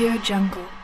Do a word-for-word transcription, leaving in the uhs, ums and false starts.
Audio Jungle.